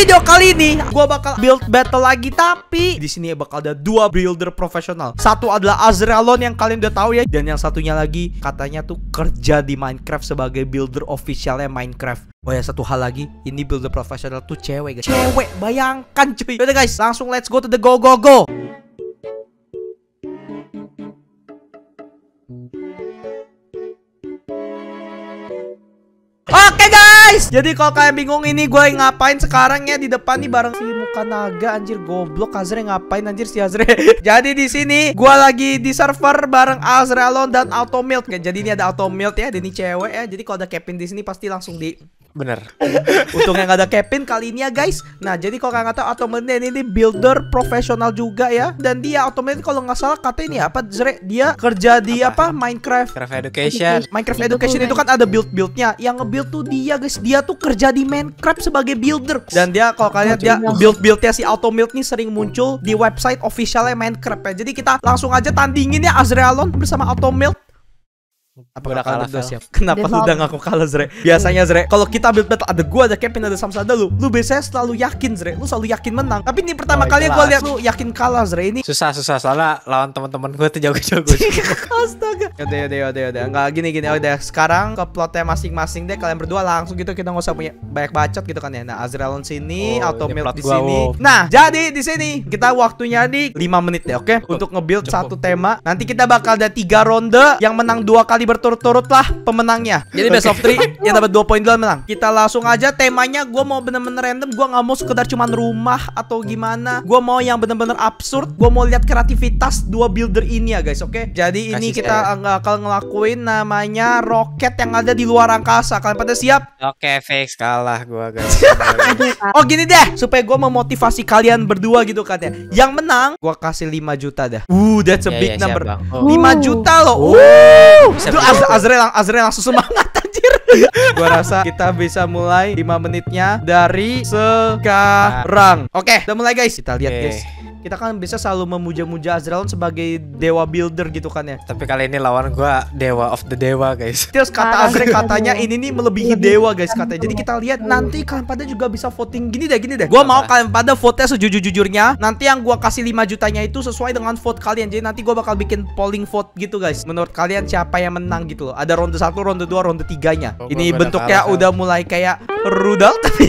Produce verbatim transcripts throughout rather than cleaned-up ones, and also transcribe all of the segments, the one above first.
video kali ini gua bakal build battle lagi, tapi di sini bakal ada dua builder profesional. Satu adalah Azraelon yang kalian udah tahu ya, dan yang satunya lagi katanya tuh kerja di Minecraft sebagai builder officialnya Minecraft. Oh ya, satu hal lagi, ini builder profesional tuh cewek, guys. Cewek, bayangkan cuy. Yaudah guys, langsung let's go to the go go go. Oke guys, jadi kalau kalian bingung ini gue ngapain sekarang ya, di depan nih bareng si muka naga anjir goblok Azre, ngapain anjir si Azre. Jadi di sini gue lagi di server bareng Azraelon dan AutoMelt. Jadi ini ada AutoMelt ya, dan ini cewek ya. Jadi kalau ada Capin di sini pasti langsung di bener. Untungnya nggak ada Capin kali ini ya guys. Nah jadi kalau kalian tahu AutoMelt ini, ini builder profesional juga ya. Dan dia AutoMelt kalau nggak salah kata ini apa Zre, dia kerja di apa, apa? Minecraft. Minecraft Education. Minecraft Education itu kan ada build-buildnya. Yang nge-build tuh dia guys. Dia tuh kerja di Minecraft sebagai builder. Dan dia kalau kalian lihat dia build-buildnya si AutoMelt nih sering muncul di website officialnya Minecraft ya. Jadi kita langsung aja tandingin ya Azraelon bersama AutoMelt. Apa udah kalah udah siap? Kenapa lu udah ngaku kalah Zre? Biasanya Zre, kalau kita build battle ada gua, ada Kevin, ada Samsa, ada lu. Lu biasanya selalu yakin Zre, lu selalu yakin menang. Tapi ini pertama oh, kali jelas. Gua lihat lu yakin kalah Zre ini. Susah susah soalnya lawan teman-teman gua tuh jago-jago. Astaga. Yaudah yaudah yaudah yaudah. Enggak gini gini. Udah sekarang ke plotnya masing-masing deh kalian berdua langsung gitu, kita nggak usah punya banyak bacot gitu kan ya. Nah Azraelon sini, oh, AutoMelt di sini. Wow. Nah jadi di sini kita waktunya di lima menit deh, oke? Okay? Untuk ngebuild satu tema. Nanti kita bakal ada tiga ronde, yang menang dua kali berturut-turut lah pemenangnya. Jadi best of three yang dapat dua poin duluan menang. Kita langsung aja temanya. Gue mau bener-bener random. Gue nggak mau sekedar cuman rumah atau gimana. Gue mau yang bener-bener absurd. Gue mau lihat kreativitas dua builder ini ya guys. Oke. Okay? Jadi ini kasih kita nggak bakal ngelakuin namanya roket yang ada di luar angkasa. Kalian pada siap? Oke, okay, fix kalah gue guys. Oh gini deh, supaya gue memotivasi kalian berdua gitu kan ya. Yang menang gue kasih lima juta dah. Uh, that's a yeah, big yeah, number. Siap, oh. lima juta loh. Uh. uh. Itu Azrael, Azrael langsung semangat anjir. Gua rasa kita bisa mulai lima menitnya dari sekarang. Oke, okay, udah mulai guys. Kita lihat okay. guys. Kita kan bisa selalu memuja-muja Azraelon sebagai dewa builder gitu kan ya. Tapi kali ini lawan gua dewa of the dewa guys. Terus kata Azrael katanya ini nih melebihi dewa guys katanya. Jadi kita lihat nanti kalian pada juga bisa voting gini deh gini deh. Gua mau kalian pada vote sejujur-jujurnya. Nanti yang gua kasih lima jutanya itu sesuai dengan vote kalian. Jadi nanti gua bakal bikin polling vote gitu guys. Menurut kalian siapa yang menang gitu loh. Ada ronde satu, ronde dua, ronde tiganya. Oh, ini bentuknya kalah, udah mulai kayak rudal tapi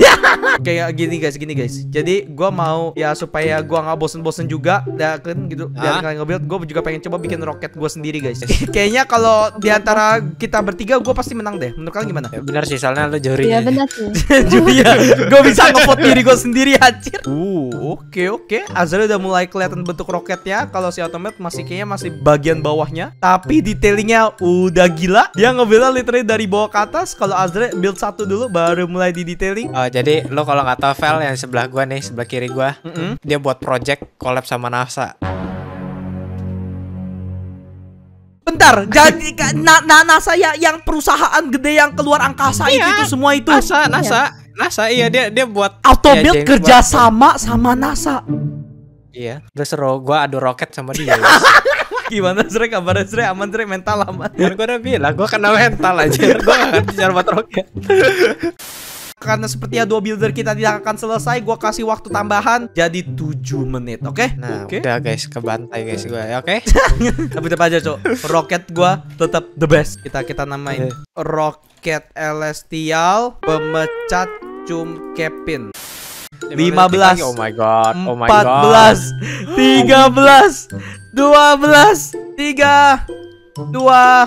kayak gini guys, gini guys. Jadi gua mau ya supaya gua nggak bosen bosen juga ya, kan gitu. Biar kalian nge-build, gue juga pengen coba bikin roket gue sendiri guys. Kayaknya kalau diantara kita bertiga gue pasti menang deh. Menurut kalian gimana? Ya, bener sih, soalnya lo juri. Iya bener sih. Juri ya. Gue bisa nge-vote diri gue sendiri anjir. Uh, oke okay, oke. Okay. Azrael udah mulai kelihatan bentuk roketnya. Kalau si AutoMelt masih kayaknya masih bagian bawahnya. Tapi detailingnya udah gila. Dia nge-build literally dari bawah ke atas. Kalau Azrael build satu dulu baru mulai di detailing. Oh, jadi lo kalau nggak tahu file yang sebelah gue nih, sebelah kiri gue, mm -mm. dia buat project collab sama NASA. Bentar, jadi na na NASA ya, yang perusahaan gede yang keluar angkasa iya, itu, itu semua itu. NASA, NASA, NASA, iya dia dia buat AutoMelt ya, kerja buat sama sama NASA. Iya, terus gue adu roket sama dia. Gimana Zre, kabarnya Zre, aman Zre, mental aman. Gue udah bilang, gue kena mental aja. Gue gak bicara buat roket. Karena sepertinya dua builder kita tidak akan selesai, gue kasih waktu tambahan jadi tujuh menit, oke? Okay? Nah, okay. udah guys, kebantai guys gue, oke? Okay? Tapi tetap aja, Cok. Roket gue tetap the best. Kita kita namain roket Elestial pemecat cum Capin. lima belas, oh my god, oh my god. empat belas, tiga belas, dua belas, tiga, dua,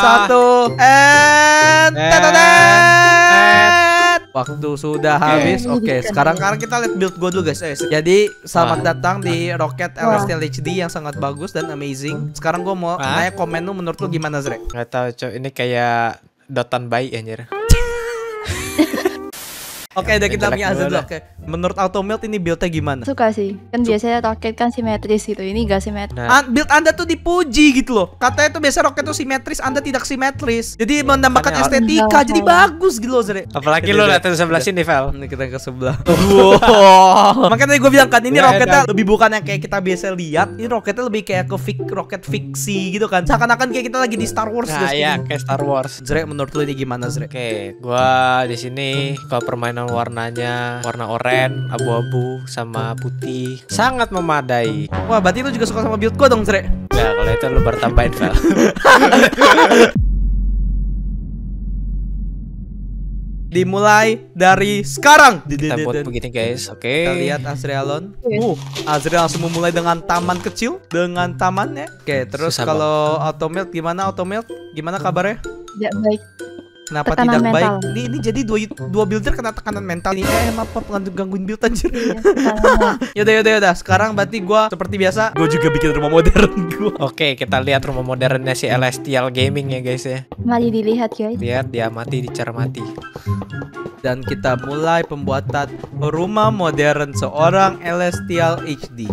satu, and tadadah. Waktu sudah okay. habis. Oke, okay, sekarang sekarang kita lihat build gue dulu guys. Eh, jadi selamat ah. datang di roket ElestialHD yang sangat bagus dan amazing. Sekarang gue mau ah. nanya komen lu, menurut lu gimana Zre? Gak tau coy, ini kayak dotan bayi anjir. Oke, okay, udah kita punya hasil dulu. Oke. Okay. Menurut AutoMelt ini build-nya gimana? Suka sih. Kan Suka. biasanya roket kan simetris gitu. Ini gak simetris. Nah. An build Anda tuh dipuji gitu loh. Katanya tuh biasa roket tuh simetris, Anda tidak simetris. Jadi ya, menambahkan kan estetika, jadi bagus gitu loh, Zre. Apalagi lo lihat sebelah sini, Val. Ini kita ke sebelah. Wow. Makanya tadi gue bilang kan ini roketnya lebih bukan yang kayak kita biasa lihat. Ini roketnya lebih kayak ke fik roket fiksi gitu kan. Seakan-akan kayak kita lagi di Star Wars. Nah, iya, kayak Star Wars. Zre, menurut lo ini gimana, Zre? Oke, okay, gua di sini kalau permainan karena warnanya warna oranye, abu-abu, sama putih. Sangat memadai. Wah, berarti lu juga suka sama build gua dong, Zre? Nah, kalau itu lu bertambahin, Val. Dimulai dari sekarang. Kita buat begini, guys. Oke. Okay. Kita lihat Azraelon. Uh, Azrael langsung memulai dengan taman kecil, dengan tamannya. Oke, okay, terus Susah kalau banget. AutoMelt gimana? AutoMelt gimana kabarnya? Tidak baik. Kenapa tekanan tidak mental. baik? Ini ini jadi dua dua builder kena tekanan mental nih. Eh, maaf, pengantuk gangguin build anjir. Yaudah, yaudah, yaudah. Sekarang berarti gua seperti biasa, gua juga bikin rumah modern gua. Oke, kita lihat rumah modernnya si Elestial Gaming ya, guys ya. Mari dilihat, guys. Lihat, diamati, dicermati. Dan kita mulai pembuatan rumah modern seorang ElestialHD.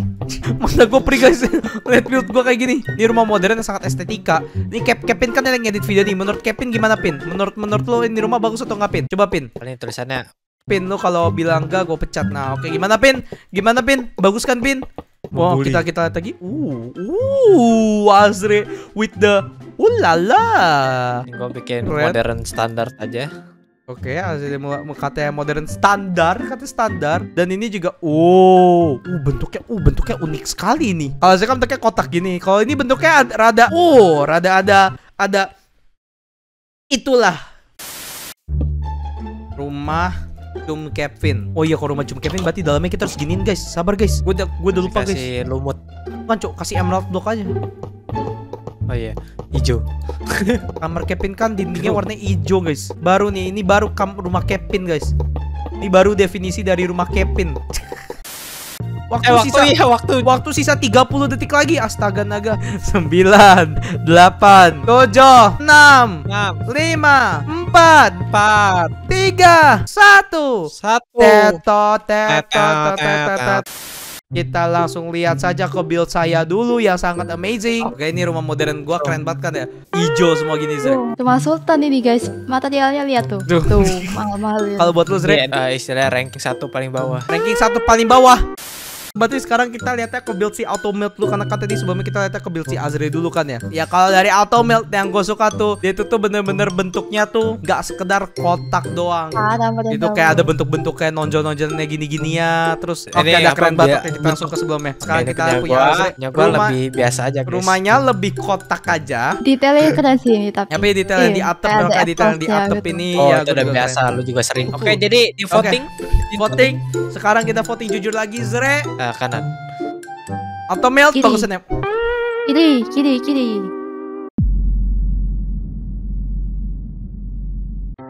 Mana gue pri guys, lihat build gue kayak gini. Ini rumah modern yang sangat estetika. Ini Cap Capin kan yang ngedit video nih. Menurut Capin gimana, Pin? Menurut menurut lo ini rumah bagus atau nggak, Pin? Coba, Pin. Ini tulisannya. Pin, lo kalau bilang enggak gue pecat. Nah, oke, gimana, Pin? Gimana, Pin? Bagus kan, Pin? Wow, kita kita lihat lagi. Uh, uh, Azri with the ulala. Ini gue bikin Red. modern standar aja. Oke, okay, katanya modern standar, katanya standar. Dan ini juga, oh, uh, bentuknya, uh, bentuknya unik sekali nih. Kalau saya kan bentuknya kotak gini. Kalau ini bentuknya ada, rada, oh, rada ada, ada. Itulah rumah Cum Capin. Oh iya, kalau rumah Cum Capin berarti dalamnya kita harus giniin, guys. Sabar, guys. Gue udah, gue udah lupa, guys. Kasih lumut. Bukan, cok, kasih emerald block aja. Oh iya, hijau. Kamar Capin kan dindingnya warna hijau, guys. Baru nih, ini baru rumah Capin, guys. Ini baru definisi dari rumah Capin. Waktu, eh, waktu sisa iya, waktu waktu sisa tiga puluh detik lagi. Astaga naga. sembilan, delapan, tujuh, enam, lima, empat, empat, tiga, satu, satu. Teto, teto, teto, teto. Kita langsung lihat saja ke build saya dulu yang sangat amazing. Oke, ini rumah modern gua keren banget kan ya. Ijo semua gini, Zre. Cuma sultan ini, guys. Materialnya lihat tuh. Duh. Tuh, mahal-mahal. Kalau buat lu, Zre, yeah, uh, istilah ranking satu paling bawah. Ranking satu paling bawah. Berarti sekarang kita lihatnya ke build si AutoMelt dulu, karena kan tadi sebelumnya kita lihatnya ke build si Azri dulu kan ya. Ya kalau dari AutoMelt yang gue suka tuh, dia itu tuh bener-bener bentuknya tuh gak sekedar kotak doang. Ah, itu kayak ada bentuk-bentuk kayak nonjol-nonjolnya gini-ginia. Terus oke, okay, ada keren banget. Oke, kita langsung ke sebelumnya. Sekarang kita punya Azri. Rumah lebih biasa aja, guys. Rumahnya lebih kotak aja. Detailnya keren sih ini tapi. Tapi detailnya di atap, kayak detailnya di atap ini. Oh, ya, itu udah biasa, lu juga sering. Oke, jadi di voting, di voting. Sekarang kita voting jujur lagi, Zre. Uh, kanan AutoMelt bagusnya kiri kiri kiri.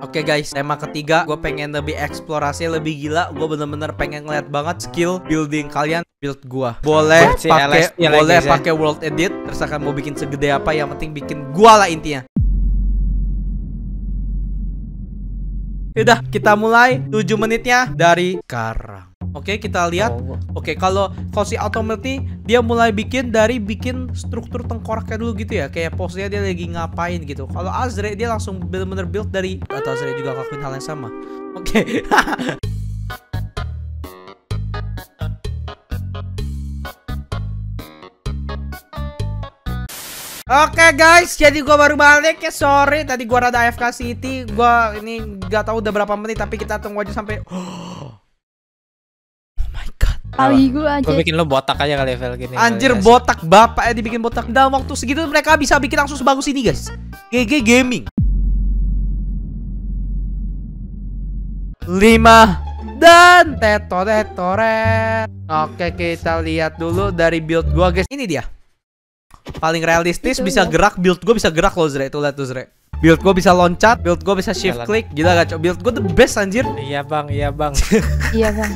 Oke, okay, guys, tema ketiga gue pengen lebih eksplorasi, lebih gila. Gue bener-bener pengen ngeliat banget skill building kalian, build gua. Boleh pakai, boleh pakai world edit. Terus akan mau bikin segede apa, yang penting bikin gua lah intinya. Udah, kita mulai tujuh menitnya dari sekarang. Oke, kita lihat. Oke, kalau kalau si AutoMelt nih, dia mulai bikin dari bikin struktur tengkoraknya dulu gitu ya. Kayak posenya dia lagi ngapain gitu. Kalau Azre, dia langsung bener-bener build dari. Atau Azre juga ngelakuin hal yang sama. Oke. Oke, okay, guys, jadi gua baru balik ya, sorry tadi gua rada A F K City. Gua ini gak tahu udah berapa menit, tapi kita tunggu aja sampai. Pagi gue aja. Gue bikin lo botak aja kali, Vel, gini. Anjir, kali botak bapak ya, dibikin botak. Dalam waktu segitu mereka bisa bikin langsung sebagus ini, guys. G G Gaming. lima dan tetoret. Oke, kita lihat dulu dari build gua, guys. Ini dia. Paling realistis, bisa gerak, build gua bisa gerak loh, Zre. Tuh lihat tuh, Zre. Build gue bisa loncat, build gue bisa shift klik. Gila gak, cok? Build gue the best, anjir. Iya, Bang, iya, Bang. Iya, Bang.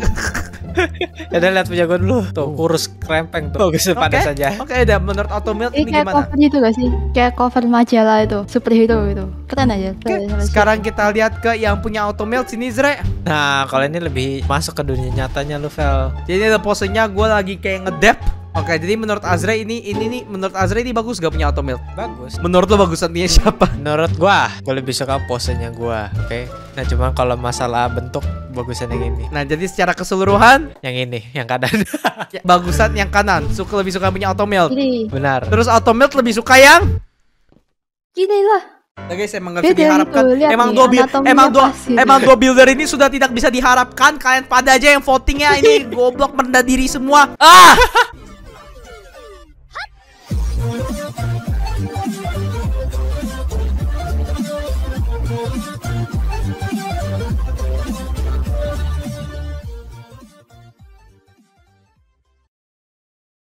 Udah, lihat punya gue dulu. Tuh, kurus krempeng tuh. Bagus, okay, panas aja. Oke, okay, udah, menurut AutoMelt ini, ini kayak gimana? Kayak cover itu gak sih? Kayak cover majalah itu, superhero itu. Keren aja. Okay. Sekarang kita lihat ke yang punya AutoMelt sini, Zre. Nah, kalau ini lebih masuk ke dunia nyatanya lu, Vel. Jadi ada posenya gue lagi kayak ngedep. Oke, okay, jadi menurut Azra ini, ini nih, menurut Azra ini bagus gak punya AutoMelt? Bagus. Menurut lo bagus nantinya siapa? Menurut gua, gua lebih suka posenya gua, oke? Okay? Nah, cuman kalau masalah bentuk, bagusan yang ini. Nah, jadi secara keseluruhan, yang ini, yang kanan. Bagusan yang kanan, suka lebih suka punya AutoMelt. Benar. Terus AutoMelt lebih suka yang? Gini lah. Nah guys, emang gak bisa diharapkan. Emang dua emang dua emang dua builder ini sudah tidak bisa diharapkan. Kalian pada aja yang votingnya ini goblok merendah diri semua. Ah!